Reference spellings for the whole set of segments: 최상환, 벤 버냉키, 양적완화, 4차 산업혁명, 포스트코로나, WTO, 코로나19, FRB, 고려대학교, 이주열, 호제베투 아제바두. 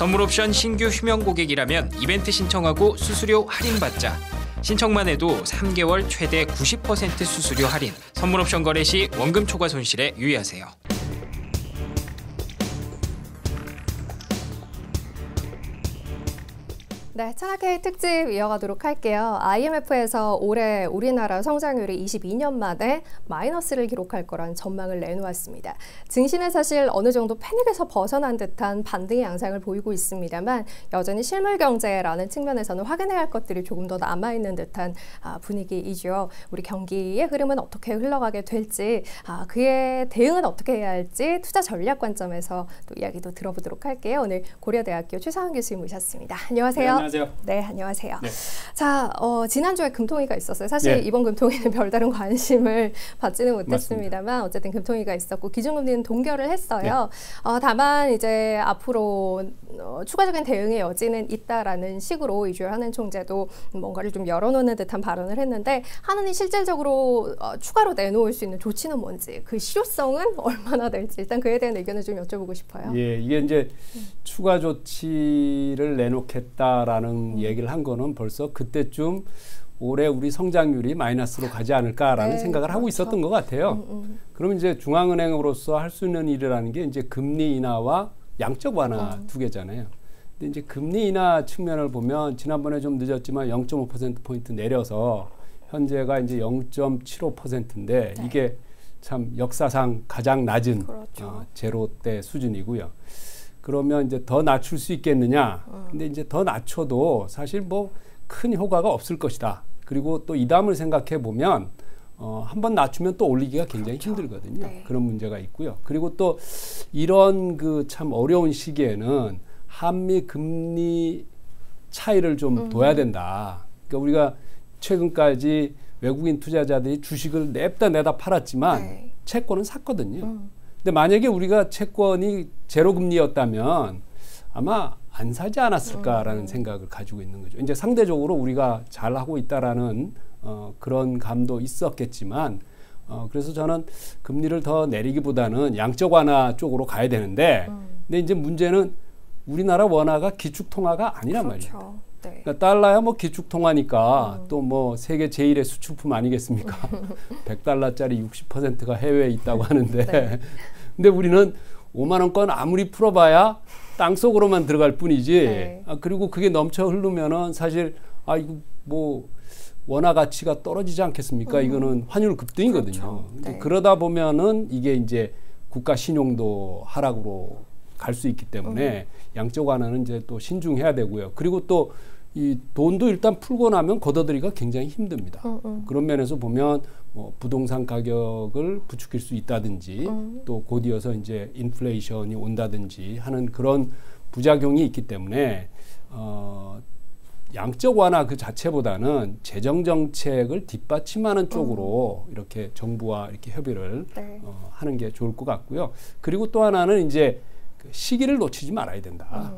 선물옵션 신규 휴면 고객이라면 이벤트 신청하고 수수료 할인받자. 신청만 해도 3개월 최대 90% 수수료 할인. 선물옵션 거래 시 원금 초과 손실에 유의하세요. 네, 천하케이 특집 이어가도록 할게요. IMF에서 올해 우리나라 성장률이 22년 만에 마이너스를 기록할 거란 전망을 내놓았습니다. 증시는 사실 어느 정도 패닉에서 벗어난 듯한 반등의 양상을 보이고 있습니다만 여전히 실물 경제라는 측면에서는 확인해야 할 것들이 조금 더 남아있는 듯한 분위기이죠. 우리 경기의 흐름은 어떻게 흘러가게 될지, 그에 대응은 어떻게 해야 할지 투자 전략 관점에서 또 이야기도 들어보도록 할게요. 오늘 고려대학교 최상환 교수님 모셨습니다. 안녕하세요. 안녕하세요. 네, 안녕하세요. 네. 자, 지난주에 금통위가 있었어요. 사실 네. 이번 금통위는 별다른 관심을 받지는 못했습니다만 맞습니다. 어쨌든 금통위가 있었고 기준금리는 동결을 했어요. 네. 다만 이제 앞으로 추가적인 대응의 여지는 있다라는 식으로 이주열 한은 총재도 뭔가를 좀 열어놓는 듯한 발언을 했는데 한은이 실질적으로 추가로 내놓을 수 있는 조치는 뭔지, 그 실효성은 얼마나 될지 일단 그에 대한 의견을 좀 여쭤보고 싶어요. 예, 이게 이제 추가 조치를 내놓겠다 라는 얘기를 한 거는 벌써 그때쯤 올해 우리 성장률이 마이너스로 가지 않을까라는 네, 생각을 그렇죠. 하고 있었던 것 같아요. 그럼 이제 중앙은행으로서 할 수 있는 일이라는 게 이제 금리 인하와 양적 완화 두 개잖아요. 근데 이제 금리 인하 측면을 보면 지난번에 좀 늦었지만 0.5%포인트 내려서 현재가 이제 0.75%인데 네. 이게 참 역사상 가장 낮은 그렇죠. 제로대 수준이고요. 그러면 이제 더 낮출 수 있겠느냐. 근데 이제 더 낮춰도 사실 뭐 큰 효과가 없을 것이다. 그리고 또 이 다음을 생각해 보면 한번 낮추면 또 올리기가 굉장히 그렇죠. 힘들거든요. 네. 그런 문제가 있고요. 그리고 또 이런 그 참 어려운 시기에는 한미 금리 차이를 좀 둬야 된다. 그러니까 우리가 최근까지 외국인 투자자들이 주식을 냅다 팔았지만 네. 채권은 샀거든요. 근데 만약에 우리가 채권이 제로 금리였다면 아마 안 사지 않았을까라는 생각을 가지고 있는 거죠. 이제 상대적으로 우리가 잘하고 있다라는 그런 감도 있었겠지만 그래서 저는 금리를 더 내리기보다는 양적 완화 쪽으로 가야 되는데 근데 이제 문제는 우리나라 원화가 기축통화가 아니란 그렇죠. 말이에요. 네. 그러니까 달러야 뭐 기축통화니까 또 뭐 세계 제1의 수출품 아니겠습니까? 100달러짜리 60%가 해외에 있다고 하는데 네. 근데 우리는 5만 원권 아무리 풀어봐야 땅속으로만 들어갈 뿐이지 네. 그리고 그게 넘쳐 흐르면은 사실 이거 뭐 원화 가치가 떨어지지 않겠습니까? 이거는 환율 급등이거든요. 그렇죠. 네. 그러다 보면은 이게 이제 국가 신용도 하락으로 갈 수 있기 때문에 양적 완화는 이제 또 신중해야 되고요. 그리고 또 이 돈도 일단 풀고 나면 걷어들이기가 굉장히 힘듭니다. 그런 면에서 보면 뭐 부동산 가격을 부추길 수 있다든지 또 곧이어서 이제 인플레이션이 온다든지 하는 그런 부작용이 있기 때문에 양적 완화 그 자체보다는 재정 정책을 뒷받침하는 쪽으로 이렇게 정부와 이렇게 협의를 네. 하는 게 좋을 것 같고요. 그리고 또 하나는 이제 시기를 놓치지 말아야 된다.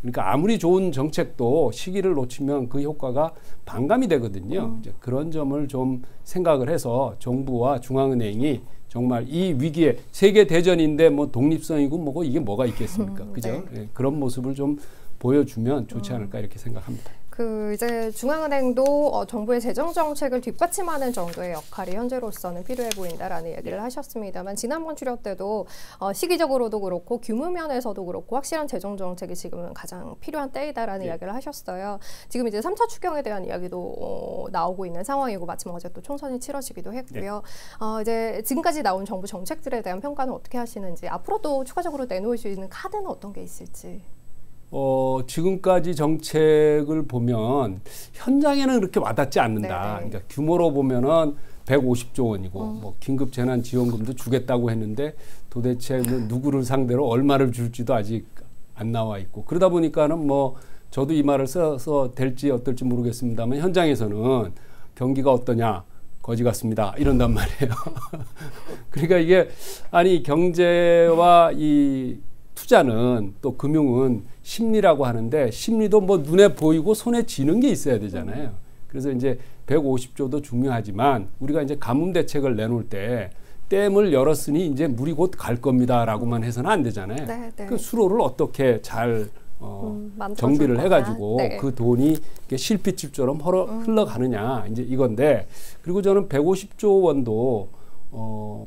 그러니까 아무리 좋은 정책도 시기를 놓치면 그 효과가 반감이 되거든요. 이제 그런 점을 좀 생각을 해서 정부와 중앙은행이 정말 이 위기에 세계 대전인데 뭐 독립성이고 뭐고 이게 뭐가 있겠습니까? 그죠? 네. 예, 그런 모습을 좀 보여주면 좋지 않을까 이렇게 생각합니다. 그 이제 중앙은행도 정부의 재정 정책을 뒷받침하는 정도의 역할이 현재로서는 필요해 보인다라는 얘기를 하셨습니다만 지난번 출연 때도 시기적으로도 그렇고 규모 면에서도 그렇고 확실한 재정 정책이 지금은 가장 필요한 때이다라는 네. 이야기를 하셨어요. 지금 이제 3차 추경에 대한 이야기도 나오고 있는 상황이고 마침 어제 또 총선이 치러지기도 했고요. 네. 이제 지금까지 나온 정부 정책들에 대한 평가는 어떻게 하시는지, 앞으로도 추가적으로 내놓을 수 있는 카드는 어떤 게 있을지. 지금까지 정책을 보면 현장에는 그렇게 와닿지 않는다. 네네. 그러니까 규모로 보면은 150조 원이고 뭐 긴급 재난 지원금도 주겠다고 했는데 도대체 누구를 상대로 얼마를 줄지도 아직 안 나와 있고, 그러다 보니까는 뭐 저도 이 말을 써서 될지 어떨지 모르겠습니다만 현장에서는 경기가 어떠냐, 거지 같습니다, 이런단 말이에요. 그러니까 이게 아니 경제와 이 투자는 또 금융은 심리라고 하는데 심리도 뭐 눈에 보이고 손에 쥐는 게 있어야 되잖아요. 그래서 이제 150조도 중요하지만 우리가 이제 가뭄 대책을 내놓을 때 댐을 열었으니 이제 물이 곧 갈 겁니다라고만 해서는 안 되잖아요. 네, 네. 그 수로를 어떻게 잘 정비를 해가지고 네. 그 돈이 실핏줄처럼 흘러가느냐 이제 이건데, 그리고 저는 150조 원도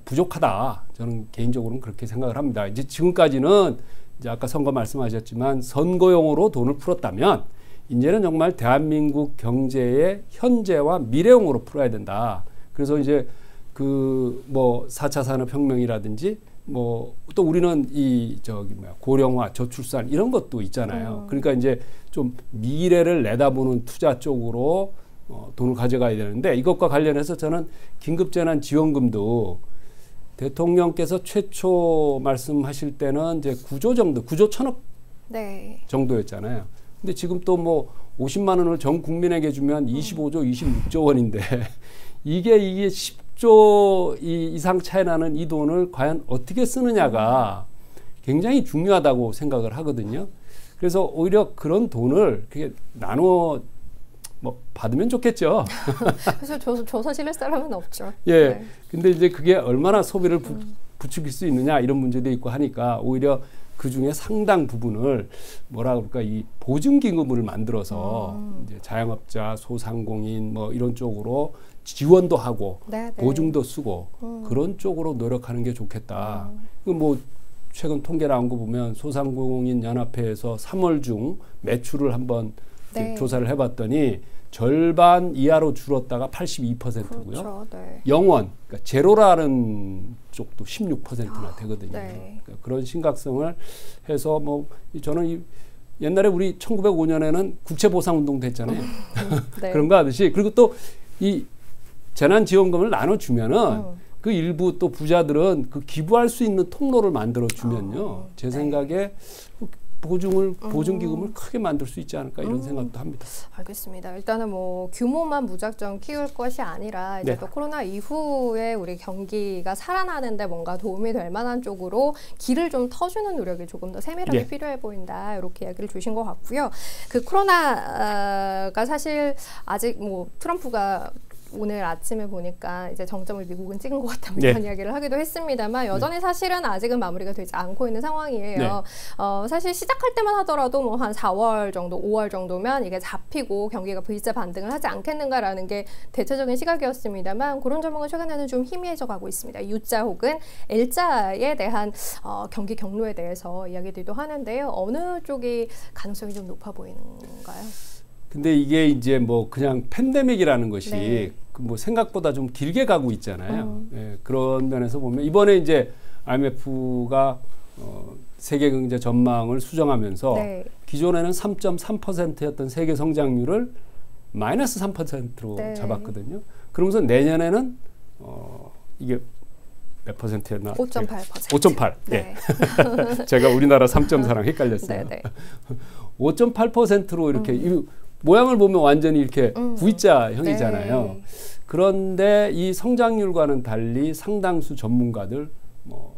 부족하다. 저는 개인적으로는 그렇게 생각을 합니다. 이제 지금까지는 이제 아까 선거 말씀하셨지만 선거용으로 돈을 풀었다면 이제는 정말 대한민국 경제의 현재와 미래용으로 풀어야 된다. 그래서 이제 그 뭐 4차 산업혁명이라든지 뭐 또 우리는 이 저기 뭐야 고령화, 저출산 이런 것도 있잖아요. 그러니까 이제 좀 미래를 내다보는 투자 쪽으로 돈을 가져가야 되는데, 이것과 관련해서 저는 긴급재난지원금도 대통령께서 최초 말씀하실 때는 이제 9조 정도, 9조 1,000억 네. 정도였잖아요. 근데 지금 또 뭐 50만 원을 전 국민에게 주면 25조, 26조 원인데 이게 10조 이상 차이 나는 이 돈을 과연 어떻게 쓰느냐가 굉장히 중요하다고 생각을 하거든요. 그래서 오히려 그런 돈을 그게 나눠 뭐 받으면 좋겠죠. 사실 조사 실릴 사람은 없죠. 예. 네. 근데 이제 그게 얼마나 소비를 부추길 수 있느냐 이런 문제도 있고 하니까 오히려 그 중에 상당 부분을 뭐라 그럴까 이 보증기금을 만들어서 이제 자영업자, 소상공인 뭐 이런 쪽으로 지원도 하고 네, 네. 보증도 쓰고 그런 쪽으로 노력하는 게 좋겠다. 뭐 최근 통계 나온 거 보면 소상공인 연합회에서 3월 중 매출을 한번 네. 조사를 해봤더니 절반 이하로 줄었다가 82%고요. 그렇죠, 네. 영원, 그러니까 제로라는 쪽도 16%나 되거든요. 네. 그러니까 그런 심각성을 해서 뭐 저는 옛날에 우리 1905년에는 국채보상운동도 했잖아요. 네. 그런 거 하듯이, 그리고 또 이 재난지원금을 나눠주면은 그 일부 또 부자들은 그 기부할 수 있는 통로를 만들어주면요. 제 생각에 네. 보증기금을 크게 만들 수 있지 않을까 이런 생각도 합니다. 알겠습니다. 일단은 뭐 규모만 무작정 키울 것이 아니라 이제 네. 또 코로나 이후에 우리 경기가 살아나는데 뭔가 도움이 될 만한 쪽으로 길을 좀 터주는 노력이 조금 더 세밀하게 네. 필요해 보인다. 이렇게 이야기를 주신 것 같고요. 그 코로나가 사실 아직 뭐 트럼프가 오늘 아침에 보니까 이제 정점을 미국은 찍은 것 같다는 네. 그런 이야기를 하기도 했습니다만 여전히 네. 사실은 아직은 마무리가 되지 않고 있는 상황이에요. 네. 사실 시작할 때만 하더라도 뭐 한 4월 정도, 5월 정도면 이게 잡히고 경기가 V자 반등을 하지 않겠는가라는 게 대체적인 시각이었습니다만 그런 전망은 최근에는 좀 희미해져 가고 있습니다. U자 혹은 L자에 대한 경기 경로에 대해서 이야기들도 하는데요. 어느 쪽이 가능성이 좀 높아 보이는가요? 근데 이게 이제 뭐 그냥 팬데믹이라는 것이 네. 뭐 생각보다 좀 길게 가고 있잖아요. 예, 그런 면에서 보면 이번에 이제 IMF가 세계 경제 전망을 수정하면서 네. 기존에는 3.3%였던 세계 성장률을 마이너스 3%로 네. 잡았거든요. 그러면서 내년에는 이게 몇 퍼센트였나? 5.8%. 네. 네. 제가 우리나라 3.4랑 헷갈렸어요. 네, 네. 5.8%로 이렇게 모양을 보면 완전히 이렇게 V자형이잖아요. 네. 그런데 이 성장률과는 달리 상당수 전문가들, 뭐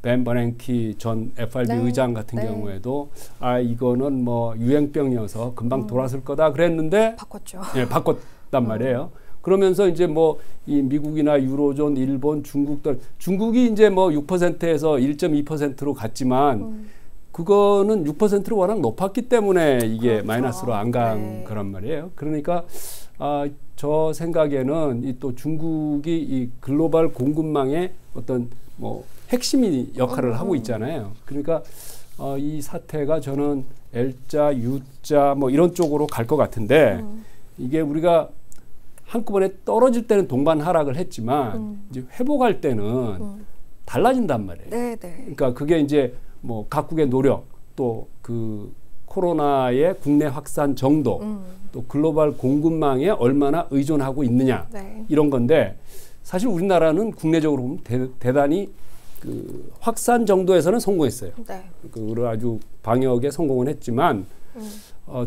벤 버냉키 전 FRB 네. 의장 같은 네. 경우에도 아 이거는 뭐 유행병이어서 금방 돌았을 거다 그랬는데 바꿨죠. 예, 바꿨단 말이에요. 그러면서 이제 뭐 이 미국이나 유로존, 일본, 중국 등 중국이 이제 뭐 6%에서 1.2%로 갔지만. 그거는 6%로 워낙 높았기 때문에 이게 그렇죠. 마이너스로 안 간 네. 거란 말이에요. 그러니까 저 생각에는 이 또 중국이 이 글로벌 공급망의 어떤 뭐 핵심이 역할을 하고 있잖아요. 그러니까 이 사태가 저는 L자, U자 뭐 이런 쪽으로 갈 것 같은데 이게 우리가 한꺼번에 떨어질 때는 동반 하락을 했지만 이제 회복할 때는 달라진단 말이에요. 네, 네. 그러니까 그게 이제 뭐 각국의 노력, 또 그 코로나의 국내 확산 정도, 또 글로벌 공급망에 얼마나 의존하고 있느냐 네. 이런 건데 사실 우리나라는 국내적으로 보면 대단히 그 확산 정도에서는 성공했어요. 네. 그 아주 방역에 성공은 했지만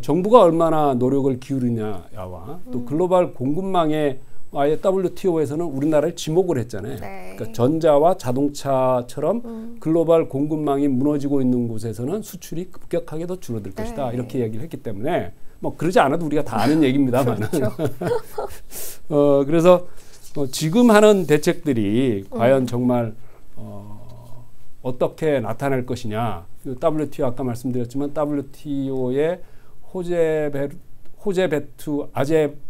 정부가 얼마나 노력을 기울이냐와 또 글로벌 공급망에 아예 WTO에서는 우리나라를 지목을 했잖아요. 네. 그러니까 전자와 자동차처럼 글로벌 공급망이 무너지고 있는 곳에서는 수출이 급격하게 더 줄어들 네. 것이다. 이렇게 얘기를 했기 때문에 뭐 그러지 않아도 우리가 다 아는 얘기입니다만 그렇죠. 그래서 지금 하는 대책들이 과연 정말 어떻게 나타날 것이냐. WTO 아까 말씀드렸지만 WTO의 호제베투 아제바두?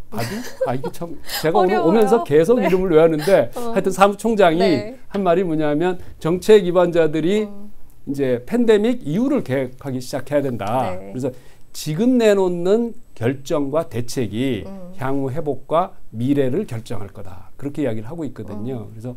아 이게 참 제가 어려워요. 오면서 계속 네. 이름을 외웠는데 하여튼 사무총장이 네. 한 말이 뭐냐면 정책 위반자들이 이제 팬데믹 이후를 계획하기 시작해야 된다. 네. 그래서 지금 내놓는 결정과 대책이 향후 회복과 미래를 결정할 거다. 그렇게 이야기를 하고 있거든요. 그래서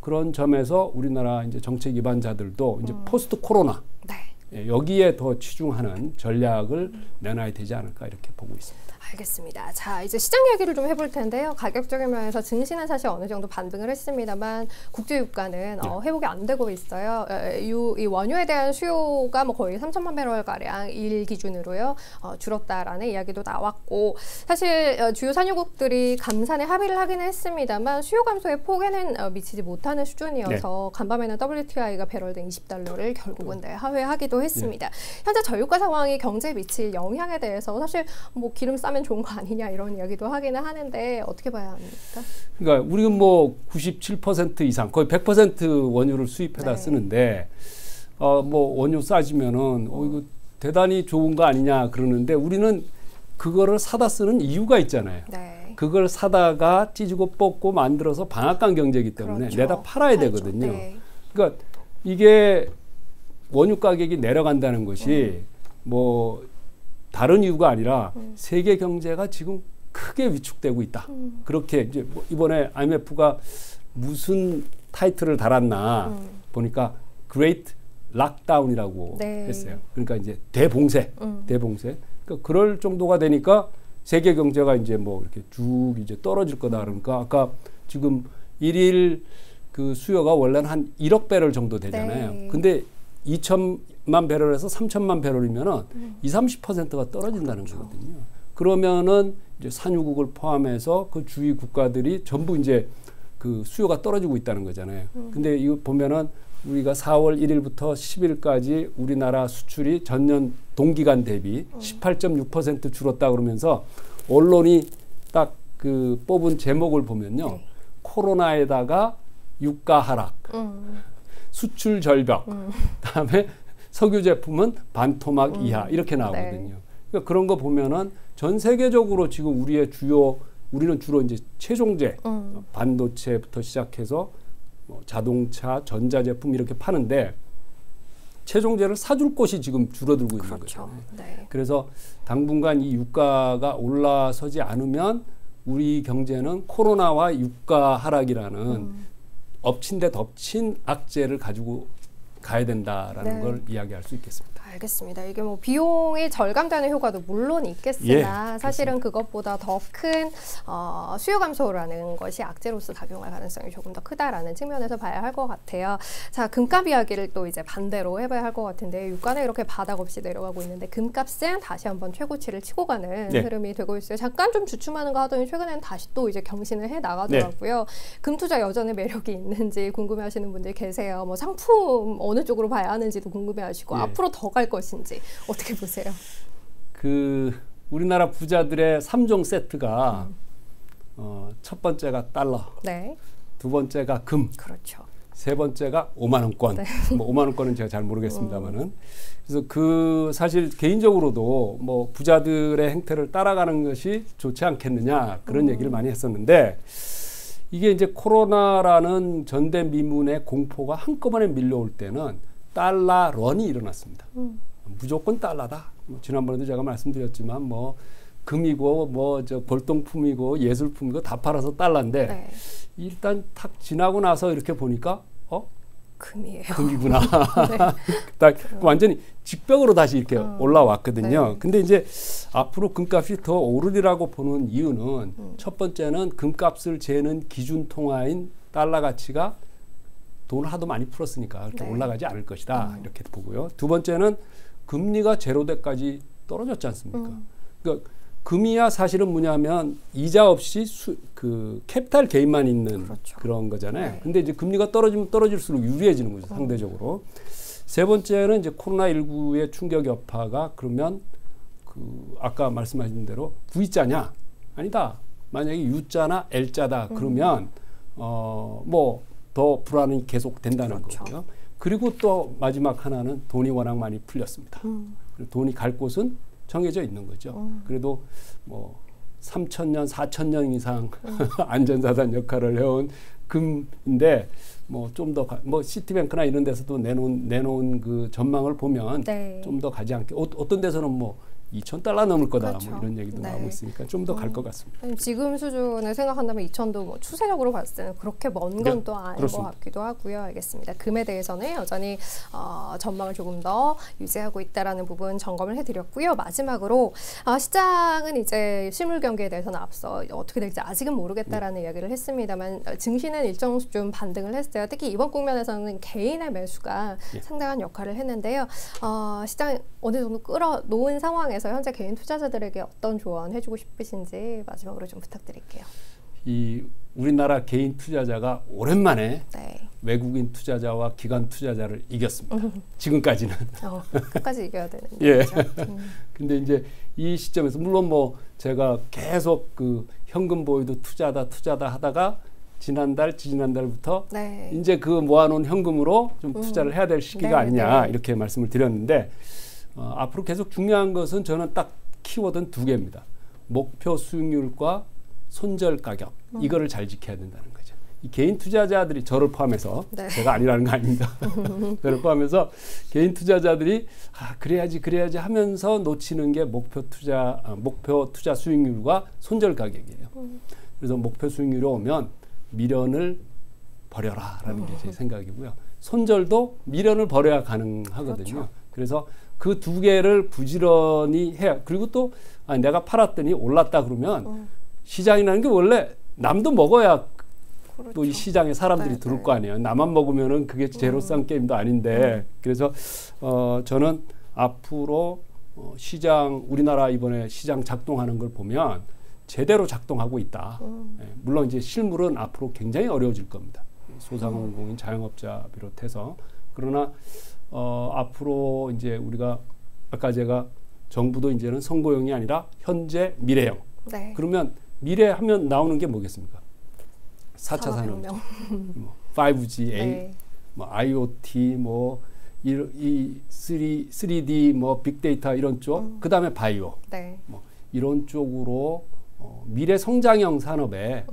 그런 점에서 우리나라 이제 정책 위반자들도 이제 포스트 코로나 네. 예, 여기에 더 치중하는 전략을 내놔야 되지 않을까 이렇게 보고 있습니다. 알겠습니다. 자, 이제 시장 얘기를 좀 해볼 텐데요. 가격적인 면에서 증시는 사실 어느 정도 반등을 했습니다만 국제유가는 네. 회복이 안 되고 있어요. 이 원유에 대한 수요가 뭐 거의 3천만 배럴가량 일 기준으로요. 줄었다라는 이야기도 나왔고 사실 주요 산유국들이 감산에 합의를 하기는 했습니다만 수요 감소의 폭에는 미치지 못하는 수준이어서 네. 간밤에는 WTI가 배럴당 20달러를 결국은 네, 하회하기도 했습니다. 네. 현재 저유가 상황이 경제에 미칠 영향에 대해서 사실 뭐 기름 싸면 좋은 거 아니냐 이런 이야기도 하기는 하는데 어떻게 봐야 합니까? 그러니까 우리는 뭐 97% 이상 거의 100% 원유를 수입해다 네. 쓰는데 뭐 원유 싸지면은 이거 대단히 좋은 거 아니냐 그러는데 우리는 그거를 사다 쓰는 이유가 있잖아요. 네. 그걸 사다가 찢고 뽑고 만들어서 방앗간 경제이기 때문에 그렇죠. 내다 팔아야 팔죠. 되거든요. 네. 그러니까 이게 원유 가격이 내려간다는 것이 뭐 다른 이유가 아니라 세계 경제가 지금 크게 위축되고 있다. 그렇게 이제 이번에 IMF가 무슨 타이틀을 달았나 보니까 Great Lockdown이라고 네. 했어요. 그러니까 이제 대봉쇄, 대봉쇄. 그러니까 그럴 정도가 되니까 세계 경제가 이제 뭐 이렇게 쭉 이제 떨어질 거다. 그러니까 아까 지금 1일 그 수요가 원래는 한 1억 배럴 정도 되잖아요. 네. 근데 2천만 배럴에서 3천만 배럴이면은 20~30%가 떨어진다는 그렇죠. 거거든요. 그러면은 이제 산유국을 포함해서 그 주위 국가들이 전부 이제 그 수요가 떨어지고 있다는 거잖아요. 근데 이거 보면은 우리가 4월 1일부터 10일까지 우리나라 수출이 전년 동기간 대비 18.6% 줄었다 그러면서 언론이 딱 그 뽑은 제목을 보면요. 코로나에다가 유가 하락. 수출 절벽, 그다음에 석유 제품은 반토막 이하 이렇게 나오거든요. 네. 그러니까 그런 거 보면은 전 세계적으로 지금 우리의 주요 우리는 주로 이제 최종재 반도체부터 시작해서 뭐 자동차, 전자 제품 이렇게 파는데 최종재를 사줄 곳이 지금 줄어들고 있는 그렇죠. 거잖아요. 네. 그래서 당분간 이 유가가 올라서지 않으면 우리 경제는 코로나와 유가 하락이라는 엎친 데 덮친 악재를 가지고 가야 된다라는 네. 걸 이야기할 수 있겠습니다. 알겠습니다. 이게 뭐 비용이 절감되는 효과도 물론 있겠으나 예, 사실은 그것보다 더 큰 수요 감소라는 것이 악재로서 작용할 가능성이 조금 더 크다라는 측면에서 봐야 할 것 같아요. 자, 금값 이야기를 또 이제 반대로 해봐야 할 것 같은데 유가는 이렇게 바닥 없이 내려가고 있는데 금값은 다시 한번 최고치를 치고 가는 네. 흐름이 되고 있어요. 잠깐 좀 주춤하는가 하더니 최근에는 다시 또 이제 경신을 해 나가더라고요. 네. 금 투자 여전히 매력이 있는지 궁금해하시는 분들 계세요. 뭐 상품 어느 쪽으로 봐야 하는지도 궁금해하시고 네. 앞으로 더 갈 것인지 어떻게 보세요? 그 우리나라 부자들의 3종 세트가 첫 번째가 달러, 네. 두 번째가 금, 그렇죠. 세 번째가 5만 원권. 네. 뭐 5만 원권은 제가 잘 모르겠습니다만은 그래서 그 사실 개인적으로도 뭐 부자들의 행태를 따라가는 것이 좋지 않겠느냐 그런 얘기를 많이 했었는데 이게 이제 코로나라는 전대미문의 공포가 한꺼번에 밀려올 때는 달러런이 일어났습니다. 무조건 달러다. 뭐 지난번에도 제가 말씀드렸지만 뭐 금이고 뭐 저 볼동품이고 예술품이고 다 팔아서 달러인데 네. 일단 탁 지나고 나서 이렇게 보니까 금이에요. 금이구나. 네. 딱 완전히 직벽으로 다시 이렇게 올라왔거든요. 네. 근데 이제 앞으로 금값이 더 오르리라고 보는 이유는 첫 번째는 금값을 재는 기준 통화인 달러 가치가 돈을 하도 많이 풀었으니까 그렇게 네. 올라가지 않을 것이다. 이렇게 보고요. 두 번째는 금리가 제로대까지 떨어졌지 않습니까? 그러니까 금이야 사실은 뭐냐면 이자 없이 그 캐피탈 게인만 있는 그렇죠. 그런 거잖아요. 네. 근데 이제 금리가 떨어지면 떨어질수록 유리해지는 거죠. 상대적으로. 세 번째는 이제 코로나19의 충격 여파가 그러면 그 아까 말씀하신 대로 V자냐? 아니다. 만약에 U자나 L자다. 그러면 뭐 더 불안이 계속 된다는 그렇죠. 거고요. 그리고 또 마지막 하나는 돈이 워낙 많이 풀렸습니다. 돈이 갈 곳은 정해져 있는 거죠. 그래도 뭐 3,000년, 4,000년 이상 안전자산 역할을 해온 금인데 뭐 좀 더 뭐 시티뱅크나 이런 데서도 내놓은 그 전망을 보면 네. 좀 더 가지 않게 어떤 데서는 뭐 2,000달러 넘을 거다 그렇죠. 뭐 이런 얘기도 네. 나오고 있으니까 좀 더 갈 것 같습니다. 지금 수준을 생각한다면 2,000도 뭐 추세적으로 봤을 때는 그렇게 먼 건 또 아닌 것 같기도 하고요. 알겠습니다. 금에 대해서는 여전히 전망을 조금 더 유지하고 있다라는 부분 점검을 해드렸고요. 마지막으로 시장은 이제 실물 경기에 대해서는 앞서 어떻게 될지 아직은 모르겠다라는 네. 이야기를 했습니다만 증시는 일정 수준 반등을 했어요. 특히 이번 국면에서는 개인의 매수가 네. 상당한 역할을 했는데요. 시장 어느 정도 끌어놓은 상황에서 현재 개인 투자자들에게 어떤 조언 해주고 싶으신지 마지막으로 좀 부탁드릴게요. 이 우리나라 개인 투자자가 오랜만에 네. 외국인 투자자와 기관 투자자를 이겼습니다. 지금까지는. 끝까지 이겨야 되는 거죠. 근데 이제 이 시점에서 물론 뭐 제가 계속 그 현금 보유도 투자다 하다가 지난달부터 네. 이제 그 모아놓은 현금으로 좀 투자를 해야 될 시기가 네, 아니냐 네. 이렇게 말씀을 드렸는데. 앞으로 계속 중요한 것은 저는 딱 키워드는 두 개입니다. 목표 수익률과 손절 가격 이거를 잘 지켜야 된다는 거죠. 이 개인 투자자들이 저를 포함해서 네. 제가 아니라는 거 아닙니다. 저를 포함해서 개인 투자자들이 그래야지 하면서 놓치는 게 목표 투자 수익률과 손절 가격이에요. 그래서 목표 수익률이 오면 미련을 버려라라는 게 제 생각이고요. 손절도 미련을 버려야 가능하거든요. 그렇죠. 그래서 그 두 개를 부지런히 해야. 그리고 또 내가 팔았더니 올랐다 그러면 시장이라는 게 원래 남도 먹어야 그렇죠. 또 이 시장에 사람들이 네, 들어올 네. 거 아니에요. 나만 먹으면은 그게 제로섬 게임도 아닌데 그래서 저는 앞으로 시장 우리나라 이번에 시장 작동하는 걸 보면 제대로 작동하고 있다. 예, 물론 이제 실물은 앞으로 굉장히 어려워질 겁니다. 소상공인 자영업자 비롯해서 그러나. 앞으로 이제 우리가 아까 제가 정부도 이제는 선고형이 아니라 현재 미래형. 네. 그러면 미래 하면 나오는 게 뭐겠습니까? 4차 산업혁명, 뭐 5G, 네. 뭐 IoT, 뭐 3D, 뭐 빅데이터 이런 쪽. 그다음에 바이오. 네. 뭐 이런 쪽으로 미래 성장형 산업에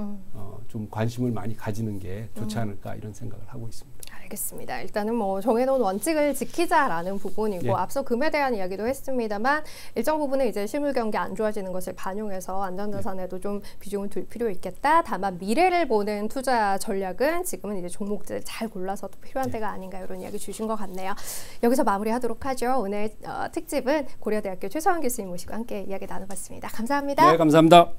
좀 관심을 많이 가지는 게 좋지 않을까 이런 생각을 하고 있습니다. 알겠습니다. 일단은 뭐 정해놓은 원칙을 지키자라는 부분이고 예. 앞서 금에 대한 이야기도 했습니다만 일정 부분은 이제 실물 경기 안 좋아지는 것을 반영해서 안전자산에도 좀 비중을 둘 필요 있겠다. 다만 미래를 보는 투자 전략은 지금은 이제 종목들 잘 골라서 또 필요한 예. 때가 아닌가 이런 이야기 주신 것 같네요. 여기서 마무리하도록 하죠. 오늘 특집은 고려대학교 최상환 교수님 모시고 함께 이야기 나눠봤습니다. 감사합니다. 네, 감사합니다.